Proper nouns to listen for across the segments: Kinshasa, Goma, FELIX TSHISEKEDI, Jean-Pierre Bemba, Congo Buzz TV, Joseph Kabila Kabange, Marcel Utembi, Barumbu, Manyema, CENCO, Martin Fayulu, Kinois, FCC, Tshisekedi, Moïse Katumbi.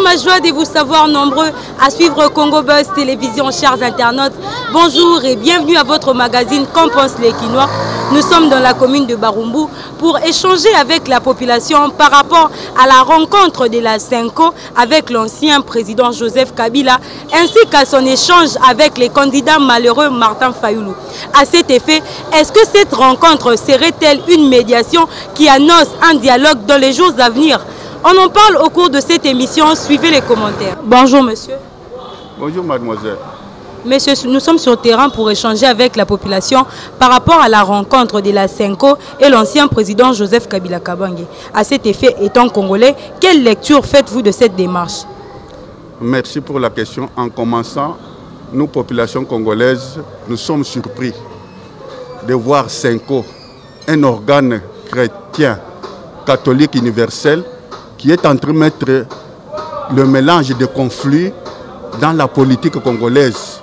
c'est ma joie de vous savoir nombreux à suivre Congo Buzz Télévision, chers internautes. Bonjour et bienvenue à votre magazine Qu'en pensent les Kinois. Nous sommes dans la commune de Barumbu pour échanger avec la population par rapport à la rencontre de la CENCO avec l'ancien président Joseph Kabila, ainsi qu'à son échange avec les candidats malheureux Martin Fayulu. À cet effet, est-ce que cette rencontre serait-elle une médiation qui annonce un dialogue dans les jours à venir? On en parle au cours de cette émission, suivez les commentaires. Bonjour monsieur. Bonjour mademoiselle. Monsieur, nous sommes sur terrain pour échanger avec la population par rapport à la rencontre de la CENCO et l'ancien président Joseph Kabila Kabange. À cet effet, étant congolais, quelle lecture faites-vous de cette démarche? Merci pour la question. En commençant, nous, population congolaise, nous sommes surpris de voir CENCO, un organe chrétien, catholique universel, qui est en train de mettre le mélange de conflits dans la politique congolaise,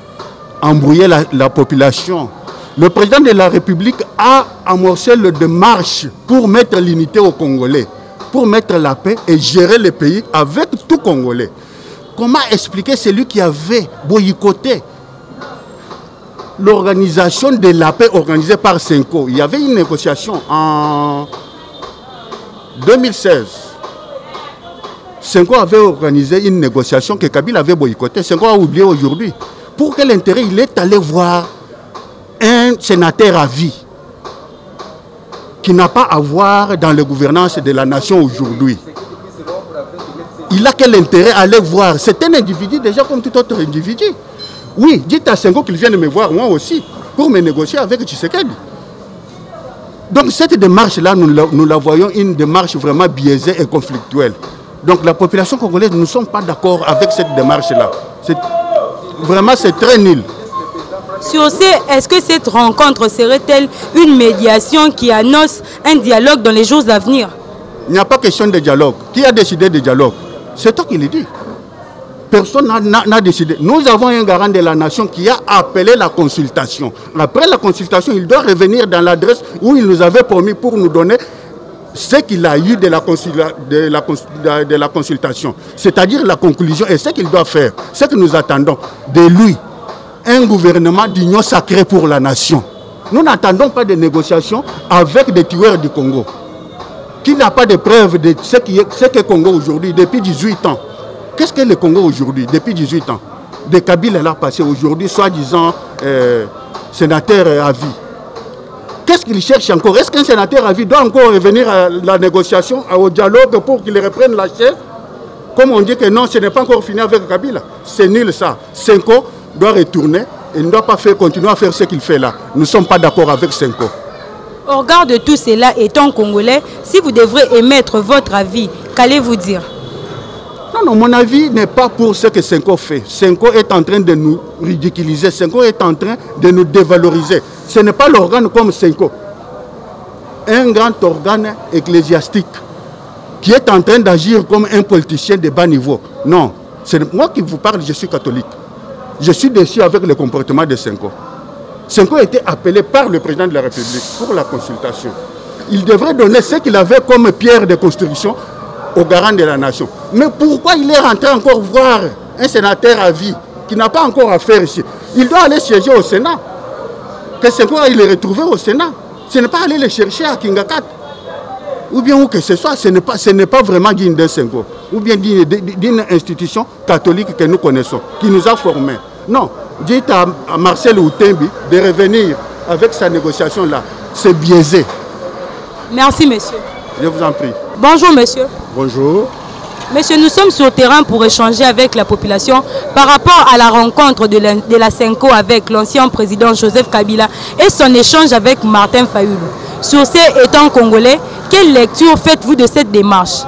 embrouiller la population. Le président de la République a amorcé la démarche pour mettre l'unité aux Congolais, pour mettre la paix et gérer le pays avec tout Congolais. Comment expliquer celui qui avait boycotté l'organisation de la paix organisée par CENCO? Il y avait une négociation en 2016. CENCO avait organisé une négociation que Kabila avait boycottée. CENCO a oublié aujourd'hui. Pour quel intérêt il est allé voir un sénateur à vie qui n'a pas à voir dans la gouvernance de la nation aujourd'hui? Il a quel intérêt à aller voir? C'est un individu déjà comme tout autre individu. Oui, dites à CENCO qu'il vienne me voir moi aussi pour me négocier avec Tshisekedi. Donc cette démarche-là, nous la voyons une démarche vraiment biaisée et conflictuelle. Donc la population congolaise, nous ne sommes pas d'accord avec cette démarche-là. Vraiment, c'est très nul. Sur ce, est-ce que cette rencontre serait-elle une médiation qui annonce un dialogue dans les jours à venir? Il n'y a pas question de dialogue. Qui a décidé de dialogue? C'est toi qui le dis. Personne n'a décidé. Nous avons un garant de la nation qui a appelé la consultation. Après la consultation, il doit revenir dans l'adresse où il nous avait promis pour nous donner ce qu'il a eu de la consultation, c'est-à-dire la conclusion et ce qu'il doit faire, ce que nous attendons de lui, un gouvernement d'union sacrée pour la nation. Nous n'attendons pas de négociations avec des tueurs du Congo, qui n'a pas de preuves de ce que le Congo aujourd'hui, depuis 18 ans. Qu'est-ce que le Congo aujourd'hui, depuis 18 ans? De Kabila l'a passé aujourd'hui, soi-disant sénateur à vie. Qu'est-ce qu'il cherche encore? Est-ce qu'un sénateur à vie doit encore revenir à la négociation, au dialogue pour qu'il reprenne la chaise? Comme on dit que non, ce n'est pas encore fini avec Kabila. C'est nul ça. CENCO doit retourner et ne doit pas continuer à faire ce qu'il fait là. Nous ne sommes pas d'accord avec CENCO. Au regard de tout cela, étant congolais, si vous devrez émettre votre avis, qu'allez-vous dire? Non, mon avis n'est pas pour ce que CENCO fait. CENCO est en train de nous ridiculiser. CENCO est en train de nous dévaloriser. Ce n'est pas l'organe comme CENCO. Un grand organe ecclésiastique qui est en train d'agir comme un politicien de bas niveau. Non, c'est moi qui vous parle, je suis catholique. Je suis déçu avec le comportement de CENCO. CENCO a été appelé par le président de la République pour la consultation. Il devrait donner ce qu'il avait comme pierre de construction au garant de la nation. Mais pourquoi il est rentré encore voir un sénateur à vie qui n'a pas encore affaire ici? Il doit aller siéger au Sénat. Que CENCO aille le retrouver au Sénat. Ce n'est pas aller le chercher à Kingakat. Ou bien où que ce soit, ce n'est pas vraiment digne d'un CENCO. Ou bien d'une institution catholique que nous connaissons, qui nous a formés. Non, dites à Marcel Utembi de revenir avec sa négociation-là. C'est biaisé. Merci, monsieur. Je vous en prie. Bonjour, monsieur. Bonjour. Monsieur, nous sommes sur terrain pour échanger avec la population par rapport à la rencontre de la CENCO avec l'ancien président Joseph Kabila et son échange avec Martin Fayulu. Sur ce, étant congolais, quelle lecture faites-vous de cette démarche?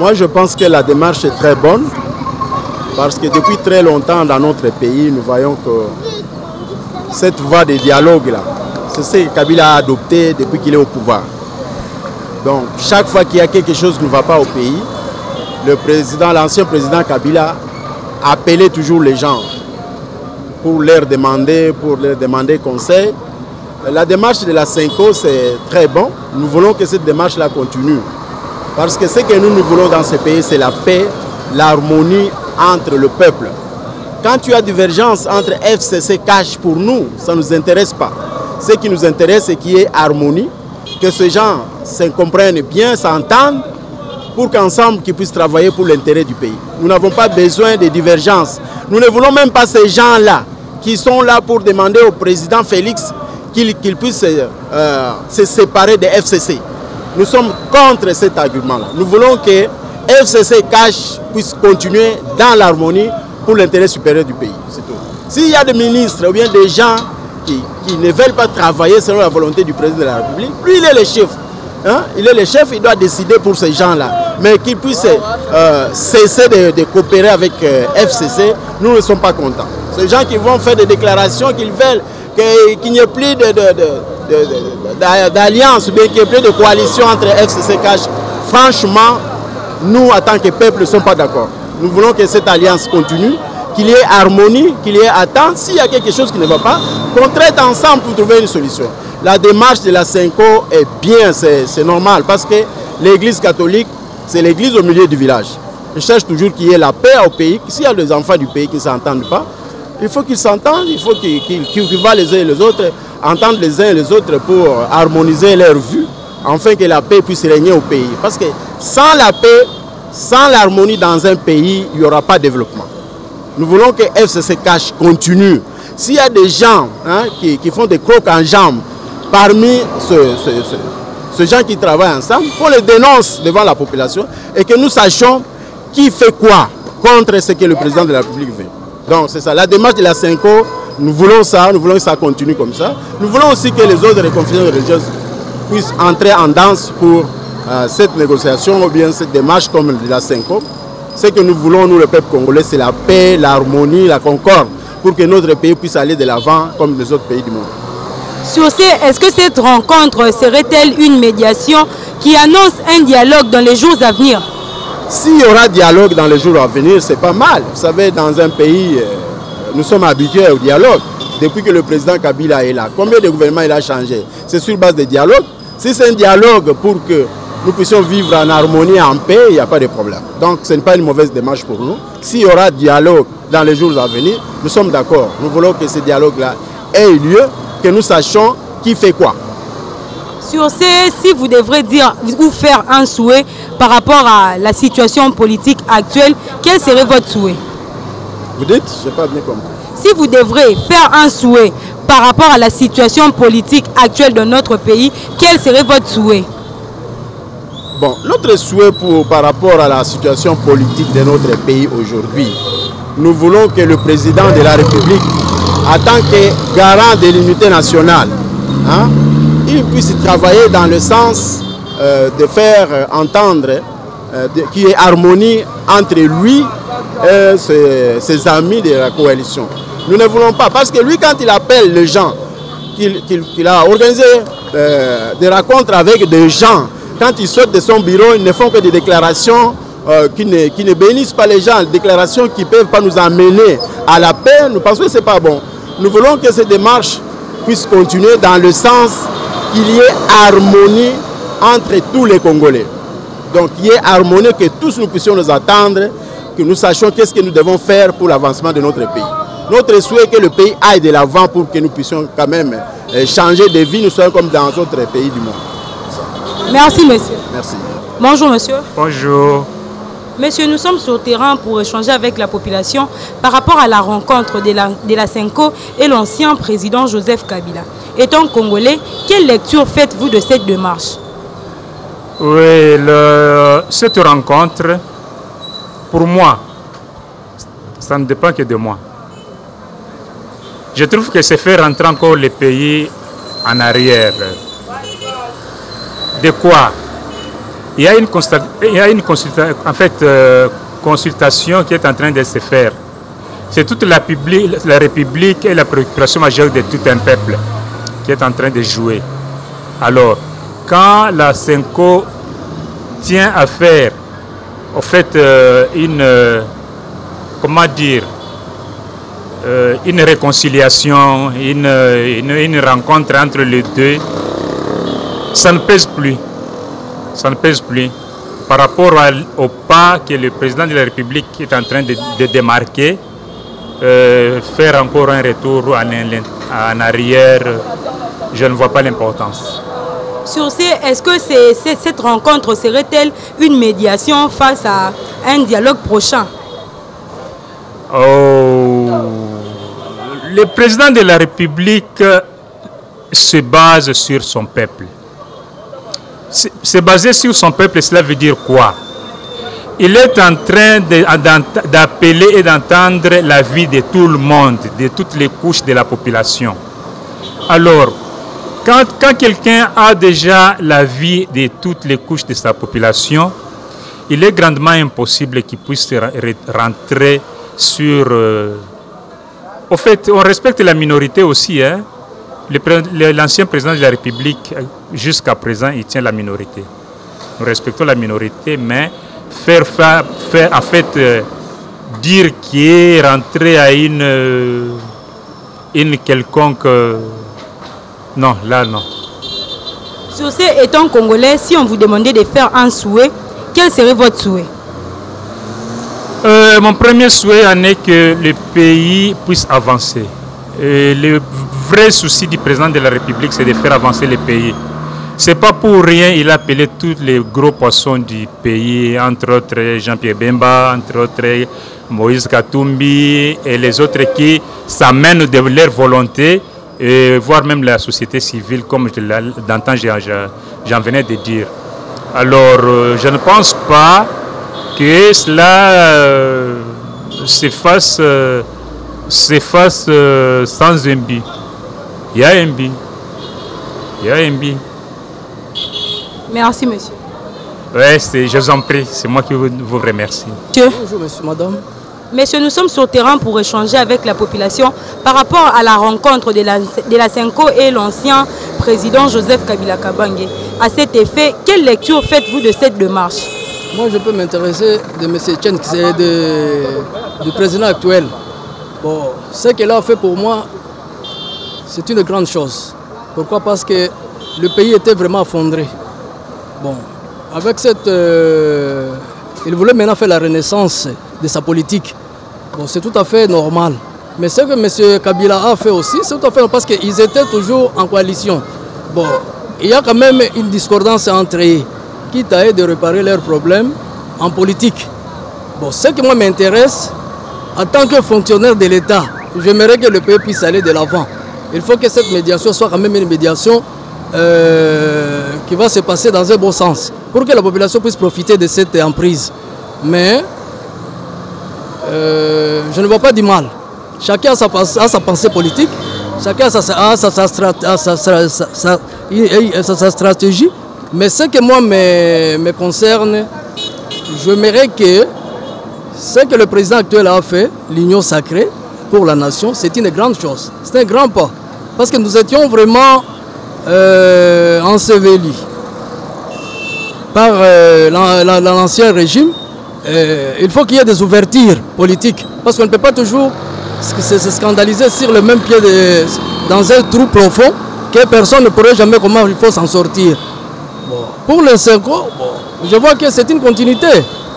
Moi, je pense que la démarche est très bonne parce que depuis très longtemps dans notre pays, nous voyons que cette voie de dialogue-là, c'est ce que Kabila a adopté depuis qu'il est au pouvoir. Donc, chaque fois qu'il y a quelque chose qui ne va pas au pays, l'ancien président Kabila appelait toujours les gens pour leur demander conseil. La démarche de la CENCO, c'est très bon. Nous voulons que cette démarche-là continue. Parce que ce que nous voulons dans ce pays, c'est la paix, l'harmonie entre le peuple. Quand tu as divergence entre FCC et cash, pour nous, ça ne nous intéresse pas. Ce qui nous intéresse, c'est qu'il y ait harmonie, que ces gens se comprennent bien, s'entendent, pour qu'ensemble, qu'ils puissent travailler pour l'intérêt du pays. Nous n'avons pas besoin de divergences. Nous ne voulons même pas ces gens-là qui sont là pour demander au président Félix qu'il puisse se séparer des FCC. Nous sommes contre cet argument-là. Nous voulons que FCC Cash puisse continuer dans l'harmonie pour l'intérêt supérieur du pays. C'est tout. S'il y a des ministres ou bien des gens qui ne veulent pas travailler selon la volonté du président de la République, lui il est le chef. Hein? Il est le chef, il doit décider pour ces gens-là. Mais qu'ils puissent cesser de coopérer avec FCC, nous ne sommes pas contents. Ces gens qui vont faire des déclarations qu'ils veulent qu'il n'y ait plus d'alliance, mais qu'il n'y ait plus de coalition entre FCC et Cash, franchement, nous, en tant que peuple, ne sommes pas d'accord. Nous voulons que cette alliance continue, qu'il y ait harmonie, qu'il y ait attente. S'il y a quelque chose qui ne va pas, qu'on traite ensemble pour trouver une solution. La démarche de la CENCO est bien, c'est normal, parce que l'église catholique, c'est l'église au milieu du village. Je cherche toujours qu'il y ait la paix au pays. S'il y a des enfants du pays qui ne s'entendent pas, il faut qu'ils s'entendent, il faut qu'ils vont les uns et les autres, entendre les uns et les autres pour harmoniser leurs vues, afin que la paix puisse régner au pays. Parce que sans la paix, sans l'harmonie dans un pays, il n'y aura pas de développement. Nous voulons que FCC Cash continue. S'il y a des gens qui font des crocs en jambes parmi ces gens qui travaillent ensemble, qu'on les dénonce devant la population et que nous sachions qui fait quoi contre ce que le président de la République veut. Donc c'est ça, la démarche de la CENCO, nous voulons que ça continue comme ça. Nous voulons aussi que les autres confessions religieuses puissent entrer en danse pour cette négociation ou bien cette démarche comme la CENCO. Ce que nous voulons, nous le peuple congolais, c'est la paix, l'harmonie, la concorde, pour que notre pays puisse aller de l'avant comme les autres pays du monde. Est-ce que cette rencontre serait-elle une médiation qui annonce un dialogue dans les jours à venir ? S'il y aura dialogue dans les jours à venir, c'est pas mal. Vous savez, dans un pays, nous sommes habitués au dialogue. Depuis que le président Kabila est là, combien de gouvernements il a changé? C'est sur base de dialogue. Si c'est un dialogue pour que nous puissions vivre en harmonie, en paix, il n'y a pas de problème. Donc, ce n'est pas une mauvaise démarche pour nous. S'il y aura dialogue dans les jours à venir, nous sommes d'accord. Nous voulons que ce dialogue-là ait lieu, que nous sachions qui fait quoi. Sur ce, si vous devrez dire ou faire un souhait par rapport à la situation politique actuelle, quel serait votre souhait? Vous dites? Je n'ai pas bien compris. Si vous devrez faire un souhait par rapport à la situation politique actuelle de notre pays, quel serait votre souhait? Bon, notre souhait par rapport à la situation politique de notre pays aujourd'hui, nous voulons que le président de la République, en tant que garant de l'unité nationale, il puisse travailler dans le sens de faire entendre qu'il y ait harmonie entre lui et ses amis de la coalition. Nous ne voulons pas, parce que lui, quand il appelle les gens, qu'il a organisé des rencontres avec des gens, quand il sort de son bureau, ils ne font que des déclarations qui ne bénissent pas les gens, des déclarations qui ne peuvent pas nous amener à la paix. Nous pensons que ce n'est pas bon. Nous voulons que ces démarches puissent continuer dans le sens qu'il y ait harmonie entre tous les Congolais. Donc qu'il y ait harmonie, que tous nous puissions nous attendre, que nous sachions qu'est-ce que nous devons faire pour l'avancement de notre pays. Notre souhait est que le pays aille de l'avant pour que nous puissions quand même changer de vie, nous soyons comme dans d'autres pays du monde. Merci monsieur. Merci. Bonjour monsieur. Bonjour. Monsieur, nous sommes sur terrain pour échanger avec la population par rapport à la rencontre de la CENCO et l'ancien président Joseph Kabila. Étant congolais, quelle lecture faites-vous de cette démarche? Oui, cette rencontre, pour moi, ça ne dépend que de moi. Je trouve que c'est faire rentrer encore les pays en arrière. De quoi? Il y a une consultation qui est en train de se faire. C'est toute la République et la préoccupation majeure de tout un peuple qui est en train de jouer. Alors, quand la CENCO tient à faire, en fait, une réconciliation, une rencontre entre les deux, ça ne pèse plus. Ça ne pèse plus. par rapport au pas que le président de la République est en train de démarquer, faire encore un retour en arrière, je ne vois pas l'importance. Sur ce, est-ce que cette rencontre serait-elle une médiation face à un dialogue prochain? Oh, le président de la République se base sur son peuple. Se baser sur son peuple, cela veut dire quoi? Il est en train d'appeler et d'entendre la vie de tout le monde, de toutes les couches de la population. Alors, quand quelqu'un a déjà la vie de toutes les couches de sa population, il est grandement impossible qu'il puisse rentrer sur... Au fait, on respecte la minorité aussi, hein? L'ancien président de la République, jusqu'à présent, il tient la minorité. Nous respectons la minorité, mais dire qu'il est rentré à une quelconque... Non, là non. Sur ce, étant congolais, si on vous demandait de faire un souhait, quel serait votre souhait? Mon premier souhait en est que le pays puisse avancer. Et le vrai souci du président de la République, c'est de faire avancer le pays. C'est pas pour rien qu'il a appelé tous les gros poissons du pays, entre autres Jean-Pierre Bemba, entre autres Moïse Katumbi et les autres qui s'amènent de leur volonté, et voire même la société civile, comme d'antan j'en venais de dire. Alors, je ne pense pas que cela se fasse sans un but. Il y a un but. Il y a un but. Merci, monsieur. Oui, je vous en prie. C'est moi qui vous remercie. Monsieur. Bonjour, monsieur, madame. Messieurs, nous sommes sur terrain pour échanger avec la population par rapport à la rencontre de la CENCO et l'ancien président Joseph Kabila Kabange. À cet effet, quelle lecture faites-vous de cette démarche? Moi, je peux m'intéresser de M. Chen, qui est du président actuel. Bon, ce qu'elle a fait pour moi, c'est une grande chose. Pourquoi? Parce que le pays était vraiment effondré. Bon, avec cette... il voulait maintenant faire la renaissance de sa politique. Bon, c'est tout à fait normal. Mais ce que M. Kabila a fait aussi, c'est tout à fait normal parce qu'ils étaient toujours en coalition. Bon, il y a quand même une discordance entre eux, quitte à eux de réparer leurs problèmes en politique. Bon, ce qui moi m'intéresse, en tant que fonctionnaire de l'État, j'aimerais que le pays puisse aller de l'avant. Il faut que cette médiation soit quand même une médiation qui va se passer dans un bon sens, pour que la population puisse profiter de cette emprise. Mais je ne vois pas du mal. Chacun a sa pensée politique, chacun a sa stratégie. Mais ce que moi me concerne, j'aimerais que ce que le président actuel a fait, l'union sacrée pour la nation, c'est une grande chose. C'est un grand pas. Parce que nous étions vraiment ensevelis par l'ancien régime. Il faut qu'il y ait des ouvertures politiques, parce qu'on ne peut pas toujours se scandaliser sur le même pied, dans un trou profond que personne ne pourrait jamais comment il faut s'en sortir. Bon. Pour le CENCO, bon, je vois que c'est une continuité,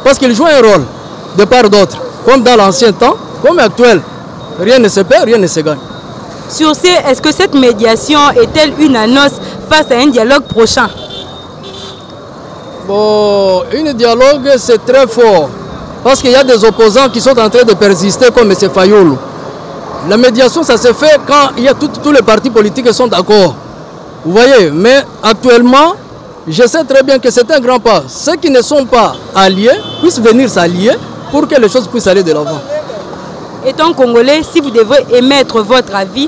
parce qu'il joue un rôle de part d'autre, comme dans l'ancien temps, comme actuel. Rien ne se perd, rien ne se gagne. Sur ce, est-ce que cette médiation est-elle une annonce face à un dialogue prochain? Bon, un dialogue, c'est très fort, parce qu'il y a des opposants qui sont en train de persister, comme M. Fayulu. La médiation, ça se fait quand il y a tous les partis politiques qui sont d'accord. Vous voyez, mais actuellement, je sais très bien que c'est un grand pas. Ceux qui ne sont pas alliés puissent venir s'allier pour que les choses puissent aller de l'avant. Étant congolais, si vous devez émettre votre avis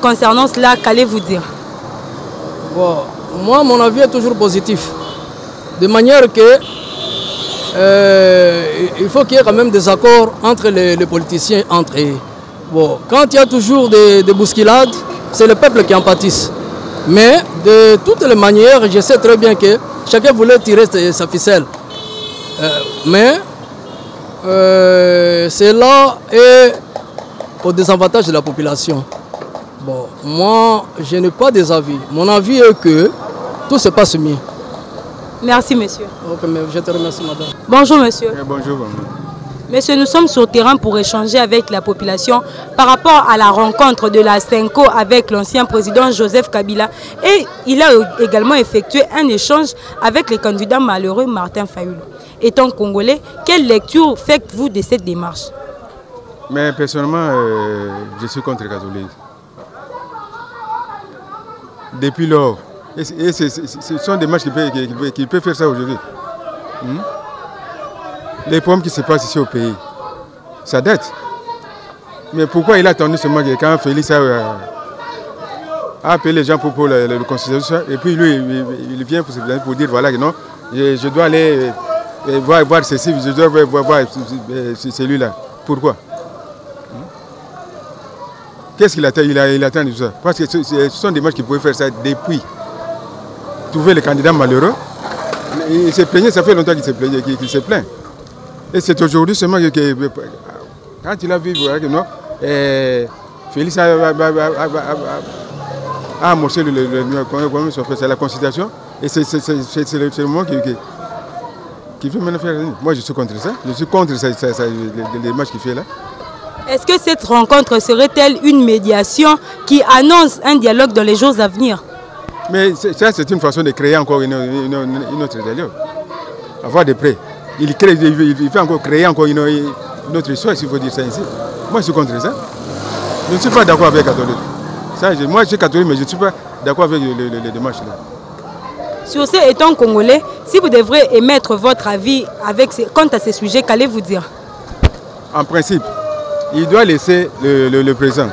concernant cela, qu'allez-vous dire? Bon, moi, mon avis est toujours positif. De manière que il faut qu'il y ait quand même des accords entre les politiciens, entre eux. Bon, quand il y a toujours des bousculades, c'est le peuple qui en pâtisse. Mais de toutes les manières, je sais très bien que chacun voulait tirer sa ficelle. Cela est au désavantage de la population. Bon, moi, je n'ai pas des avis. Mon avis est que tout se passe mieux. Merci, monsieur. Okay, je te remercie, madame. Bonjour, monsieur. Et bonjour, madame. Monsieur, nous sommes sur terrain pour échanger avec la population par rapport à la rencontre de la CENCO avec l'ancien président Joseph Kabila. Et il a également effectué un échange avec le candidat malheureux Martin Fayulu. Étant congolais, quelle lecture faites-vous de cette démarche? Mais personnellement, je suis contre les catholiques. Depuis lors, et ce sont des matchs qui peuvent faire ça aujourd'hui. Les problèmes qui se passent ici au pays, ça date. Mais pourquoi il a attendu ce match quand Félix a appelé les gens pour le constitution, et puis lui, il vient pour dire voilà que non, je dois aller voir ceci, je dois voir celui-là. Pourquoi? Qu'est-ce qu'il attend? Il attend de ça. Parce que ce sont des matchs qui pouvaient faire ça depuis. Trouver les candidats malheureux, il s'est plaigné, ça fait longtemps qu'il s'est plaint. Et c'est aujourd'hui seulement que, quand il a vu que non, Félix a amorcé la consultation, et c'est le moment qui veut maintenant faire. Moi je suis contre ça, les matchs qu'il fait là. Est-ce que cette rencontre serait-elle une médiation qui annonce un dialogue dans les jours à venir? Mais ça c'est une façon de créer encore une autre dialogue, avoir des prêts. Il fait encore créer encore une autre histoire, s'il faut dire ça ainsi. Moi, je suis contre ça. Je ne suis pas d'accord avec les catholiques. Ça, moi, je suis catholique, mais je ne suis pas d'accord avec les démarches là. Sur ce, étant congolais, si vous devrez émettre votre avis quant à ces sujets, qu'allez-vous dire? En principe, il doit laisser le présent,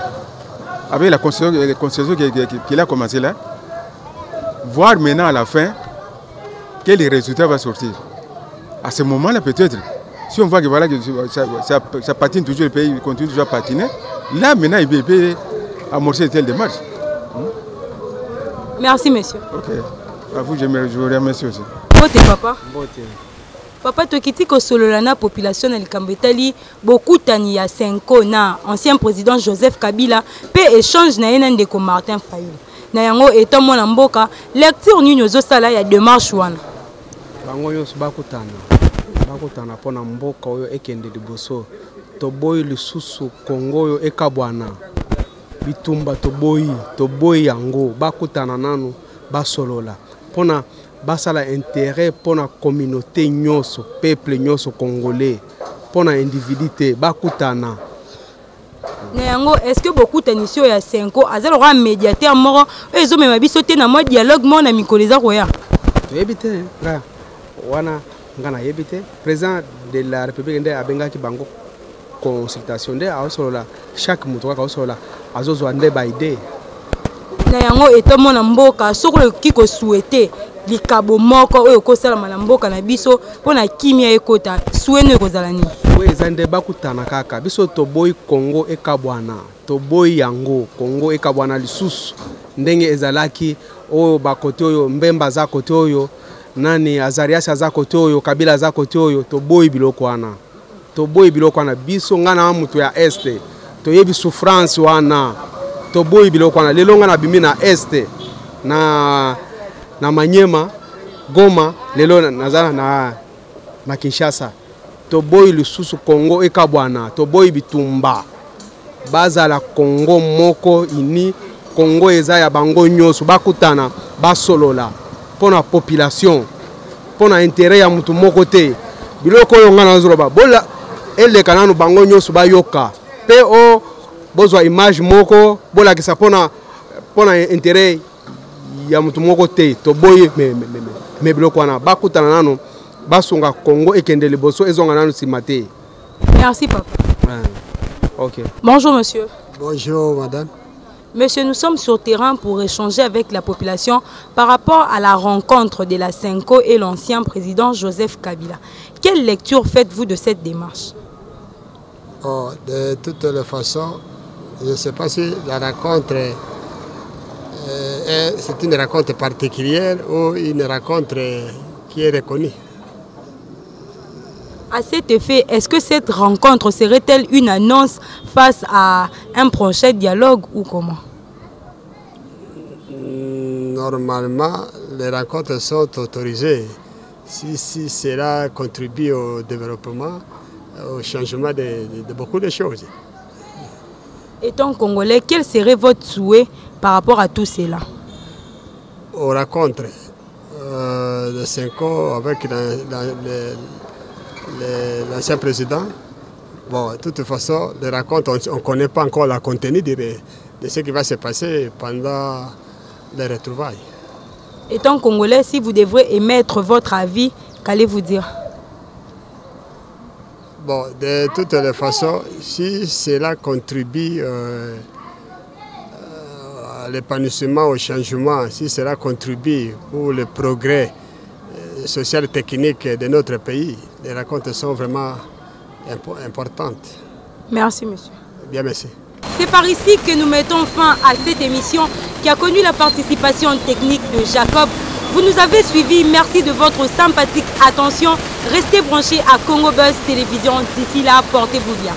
avec la constitution qu'il a commencé là, voir maintenant à la fin quel résultat va sortir. À ce moment-là, peut-être, si on voit que, voilà, que ça patine toujours, le pays continue toujours à patiner, là, maintenant, il peut amorcer telle démarche. Merci, monsieur. Ok. À vous, je vous remercie aussi. Beauté, papa. Beauté. Papa, tu quittes que Sololana, population de l'Ikambetali, beaucoup de ya Senko, na ancien président Joseph Kabila, peut échange na Enendeko Martin Fayulu. Na yango étant mon amboka, lecture n'union zosala ya démarche wana. Bakotana pona mboka oyo ekende liboso toboyi lisusu Kongo oyo ekabwana bitumba toboyi yango bakotana nanu basolola pona basala intérêt pona communauté nyoso peuple nyoso congolais pona individualité bakotana Néango, est-ce que beaucoup tanisio ya Senko azalora un médiateur moro ezo mema bisote na mode dialogue mon ami koleza roya ebite nga wana ngana yebite président de la République nde abenga ki bango consultation nde aosolola chaque moto ka aosolola azozo nde ba idée na yango etomo na mboka sokolo kiko souhaiter likabo moko oyo kosala na mboka na biso pona kimia ekota souene kozala ni weza nde bakutana kaka biso toboyi Congo ekabwana toboyi yango Congo ekabwana lisusu ndenge ezalaki oyo bakote oyo mbemba za kote oyo nani azariasi aza kote oyo kabila aza kote oyo toboyi biloko wana biso nga na mutu ya este toyebi souffrance wana toboyi biloko wana lelo nga na bimi na este na Manyema Goma lelo nazala na Kinshasa toboyi lisusu Congo ekabwana toboyi bitumba bazala Congo moko ini Congo eza ya bango nyoso bakutana basolola pour la population, pour l'intérêt à mon côté. Biloko yongana zoroba. Bola, elle est cananu bangonyo suba yoka. P.O. Bozwa image moko. Bola qui s'apona pour l'intérêt à mon côté. Toboy me bilokwana. Bakutana nanu. Basunga Congo ekendele boso ezonga nanu simate. Merci papa. Ok. Bonjour monsieur. Bonjour madame. Monsieur, nous sommes sur terrain pour échanger avec la population par rapport à la rencontre de la CENCO et l'ancien président Joseph Kabila. Quelle lecture faites-vous de cette démarche? Oh, de toutes les façons, je ne sais pas si la rencontre c'est une rencontre particulière ou une rencontre qui est reconnue. À cet effet, est-ce que cette rencontre serait-elle une annonce face à un prochain dialogue ou comment? Normalement, les rencontres sont autorisées si cela contribue au développement, au changement de beaucoup de choses. Étant congolais, quel serait votre souhait par rapport à tout cela? On rencontre le CENCO avec l'ancien président. Bon, de toute façon, les rencontres, on ne connaît pas encore le contenu de ce qui va se passer pendant les retrouvailles. Étant congolais, si vous devrez émettre votre avis, qu'allez-vous dire? Bon, de toutes les façons, si cela contribue à l'épanouissement, au changement, si cela contribue pour le progrès social et technique de notre pays, les rencontres sont vraiment importantes. Merci, monsieur. Bien, merci. C'est par ici que nous mettons fin à cette émission qui a connu la participation technique de Jacob. Vous nous avez suivis, merci de votre sympathique attention. Restez branchés à Congo Buzz Télévision. D'ici là, portez-vous bien.